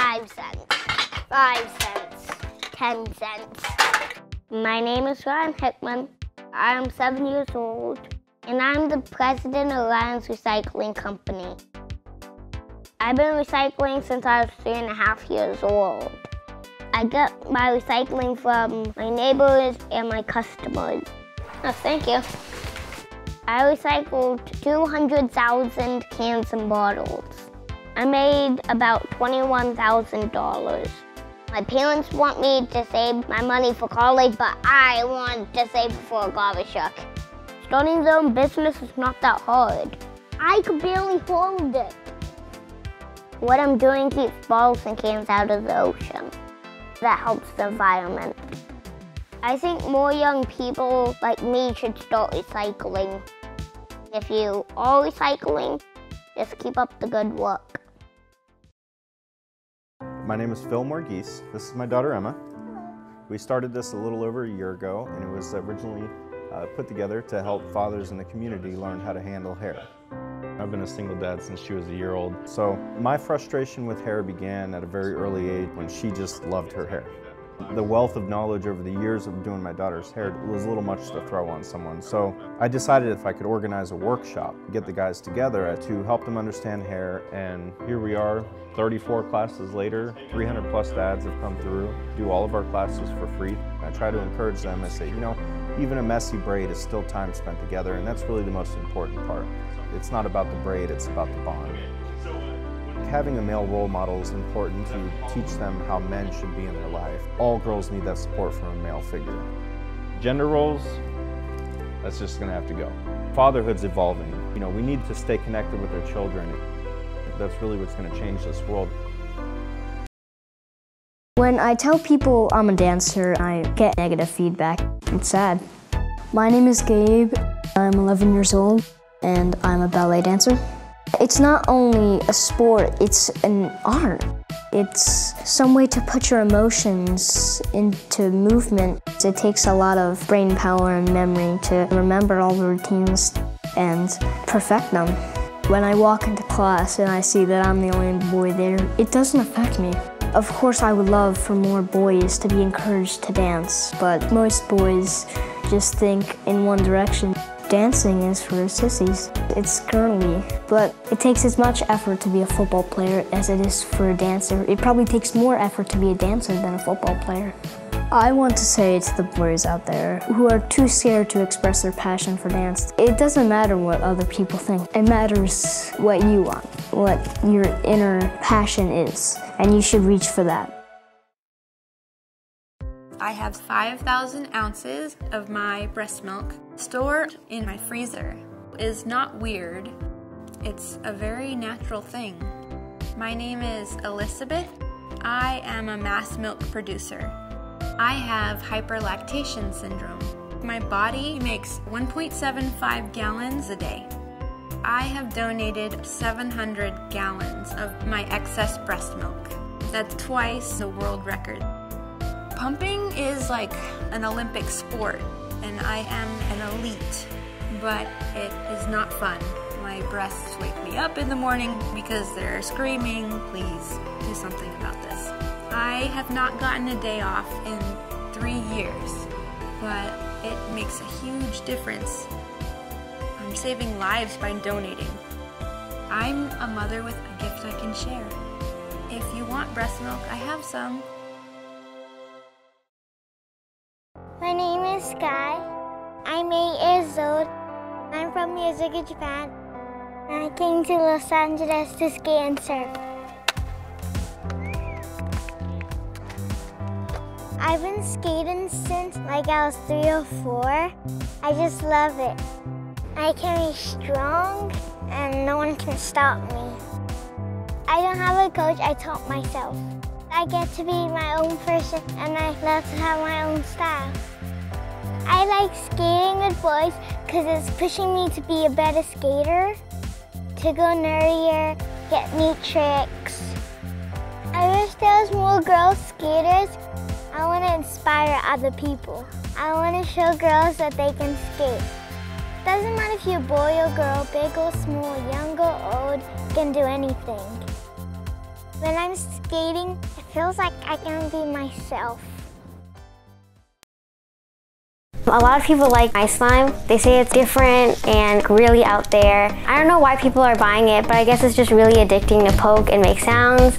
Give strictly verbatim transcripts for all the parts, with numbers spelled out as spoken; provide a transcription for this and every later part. Five cents. Five cents. Ten cents. My name is Ryan Hickman. I'm seven years old, and I'm the president of Ryan's Recycling Company. I've been recycling since I was three and a half years old. I get my recycling from my neighbors and my customers. Oh, thank you. I recycled two hundred thousand cans and bottles. I made about twenty-one thousand dollars. My parents want me to save my money for college, but I want to save it for a garbage truck. Starting their own business is not that hard. I could barely hold it. What I'm doing keeps bottles and cans out of the ocean. That helps the environment. I think more young people like me should start recycling. If you are recycling, just keep up the good work. My name is Phil Morgese. This is my daughter, Emma. We started this a little over a year ago, and it was originally uh, put together to help fathers in the community learn how to handle hair. I've been a single dad since she was a year old. So my frustration with hair began at a very early age when she just loved her hair. The wealth of knowledge over the years of doing my daughter's hair was a little much to throw on someone. So I decided if I could organize a workshop, get the guys together to help them understand hair. And here we are, thirty-four classes later, three hundred plus dads have come through, do all of our classes for free. I try to encourage them. I say, you know, even a messy braid is still time spent together, and that's really the most important part. It's not about the braid, it's about the bond. Having a male role model is important to teach them how men should be in their life. All girls need that support from a male figure. Gender roles, that's just gonna have to go. Fatherhood's evolving. You know, we need to stay connected with our children. That's really what's gonna change this world. When I tell people I'm a dancer, I get negative feedback. It's sad. My name is Gabe. I'm eleven years old, and I'm a ballet dancer. It's not only a sport, it's an art. It's some way to put your emotions into movement. It takes a lot of brain power and memory to remember all the routines and perfect them. When I walk into class and I see that I'm the only boy there, it doesn't affect me. Of course, I would love for more boys to be encouraged to dance, but most boys just think in one direction. Dancing is for sissies. It's girly, but it takes as much effort to be a football player as it is for a dancer. It probably takes more effort to be a dancer than a football player. I want to say to the boys out there who are too scared to express their passion for dance, it doesn't matter what other people think. It matters what you want, what your inner passion is, and you should reach for that. I have five thousand ounces of my breast milk stored in my freezer. It's not weird. It's a very natural thing. My name is Elizabeth. I am a mass milk producer. I have hyperlactation syndrome. My body makes one point seven five gallons a day. I have donated seven hundred gallons of my excess breast milk. That's twice the world record. Pumping is like an Olympic sport, and I am an elite, but it is not fun. My breasts wake me up in the morning because they're screaming, please do something about this. I have not gotten a day off in three years, but it makes a huge difference. I'm saving lives by donating. I'm a mother with a gift I can share. If you want breast milk, I have some. My name is Sky. I'm eight years old. I'm from Miyazaki, Japan. I came to Los Angeles to ski and surf. I've been skating since like I was three or four. I just love it. I can be strong and no one can stop me. I don't have a coach, I taught myself. I get to be my own person, and I love to have my own style. I like skating with boys because it's pushing me to be a better skater, to go nerdier, get new tricks. I wish there was more girl skaters. I want to inspire other people. I want to show girls that they can skate. Doesn't matter if you're a boy or girl, big or small, young or old, you can do anything. When I'm skating, it feels like I can be myself. A lot of people like my slime. They say it's different and really out there. I don't know why people are buying it, but I guess it's just really addicting to poke and make sounds.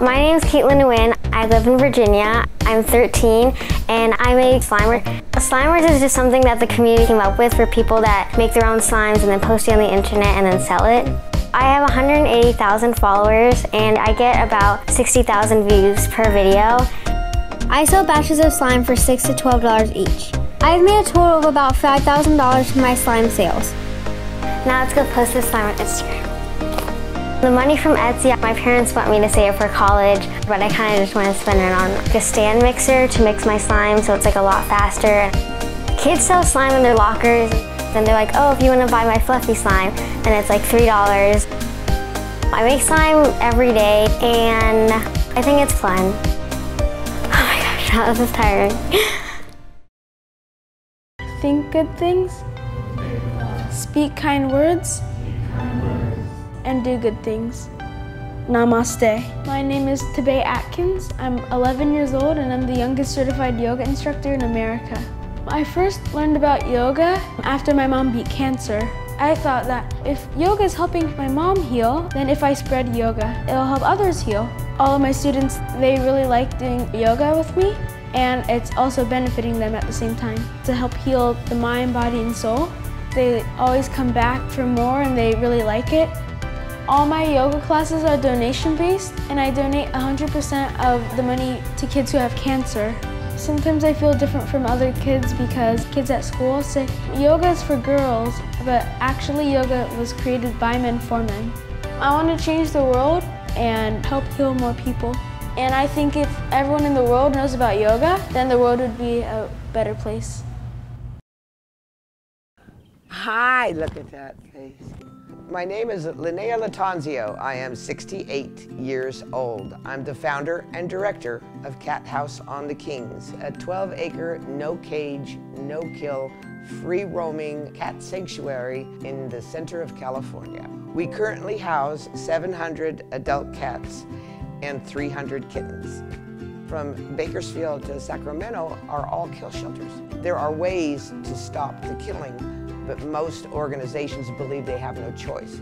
My name is Kaitlinh Nguyen. I live in Virginia. I'm thirteen and I make Slimer. Slimers is just something that the community came up with for people that make their own slimes and then post it on the internet and then sell it. I have one hundred eighty thousand followers and I get about sixty thousand views per video. I sell batches of slime for six to twelve dollars each. I've made a total of about five thousand dollars from my slime sales. Now let's go post this slime on Instagram. The money from Etsy, my parents want me to save for college, but I kind of just want to spend it on like a stand mixer to mix my slime, so it's like a lot faster. Kids sell slime in their lockers, and they're like, oh, if you want to buy my fluffy slime, and it's like three dollars. I make slime every day, and I think it's fun. This is tiring. Think good things, speak kind words, and do good things. Namaste. My name is Tabay Atkins. I'm eleven years old and I'm the youngest certified yoga instructor in America. I first learned about yoga after my mom beat cancer. I thought that if yoga is helping my mom heal, then if I spread yoga, it'll help others heal. All of my students, they really like doing yoga with me, and it's also benefiting them at the same time to help heal the mind, body, and soul. They always come back for more and they really like it. All my yoga classes are donation-based, and I donate one hundred percent of the money to kids who have cancer. Sometimes I feel different from other kids because kids at school say, yoga is for girls, but actually yoga was created by men for men. I want to change the world and help heal more people. And I think if everyone in the world knows about yoga, then the world would be a better place. Hi, look at that face. My name is Linnea Latanzio. I am sixty-eight years old. I'm the founder and director of Cat House on the Kings, a twelve acre, no cage, no kill, free roaming cat sanctuary in the center of California. We currently house seven hundred adult cats and three hundred kittens. From Bakersfield to Sacramento are all kill shelters. There are ways to stop the killing, but most organizations believe they have no choice.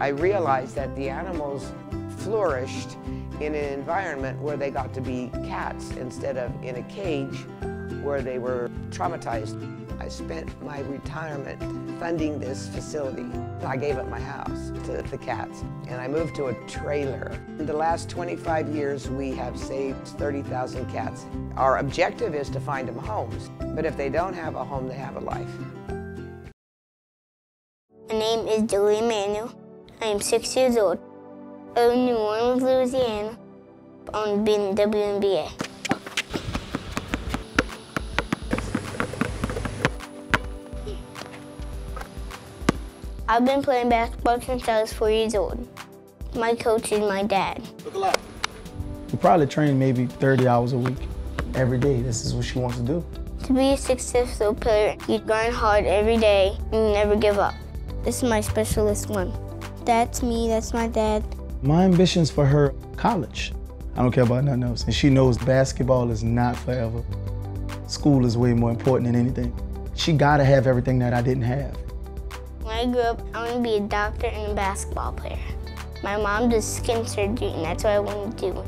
I realized that the animals flourished in an environment where they got to be cats instead of in a cage where they were traumatized. I spent my retirement funding this facility. I gave up my house to the cats and I moved to a trailer. In the last twenty-five years, we have saved thirty thousand cats. Our objective is to find them homes, but if they don't have a home, they have a life. My name is Julie Emmanuel. I am six years old. I live in New Orleans, Louisiana. I've been in the W N B A. I've been playing basketball since I was four years old. My coach is my dad. Look alive. You probably train maybe thirty hours a week. Every day, this is what she wants to do. To be a successful player, you grind hard every day and you never give up. This is my specialist one. That's me, that's my dad. My ambition's for her, college. I don't care about nothing else. And she knows basketball is not forever. School is way more important than anything. She gotta have everything that I didn't have. When I grew up, I want to be a doctor and a basketball player. My mom does skin surgery, and that's what I want to do.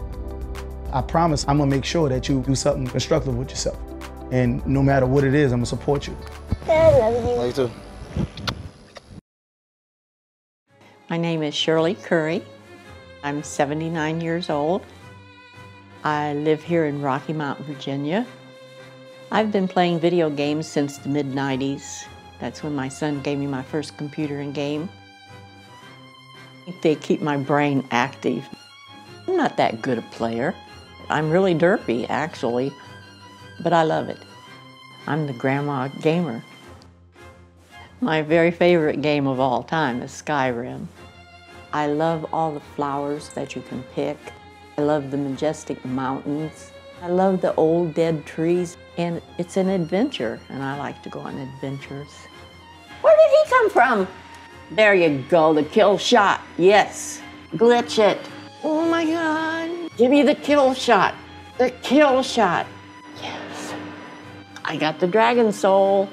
I promise I'm going to make sure that you do something constructive with yourself. And no matter what it is, I'm going to support you. I love you. Love you too. My name is Shirley Curry. I'm seventy-nine years old. I live here in Rocky Mount, Virginia. I've been playing video games since the mid nineties. That's when my son gave me my first computer and game. They keep my brain active. I'm not that good a player. I'm really derpy, actually, but I love it. I'm the grandma gamer. My very favorite game of all time is Skyrim. I love all the flowers that you can pick. I love the majestic mountains. I love the old dead trees, and it's an adventure, and I like to go on adventures. Where did he come from? There you go, the kill shot, yes. Glitch it. Oh my God. Give me the kill shot. The kill shot. Yes. I got the dragon soul.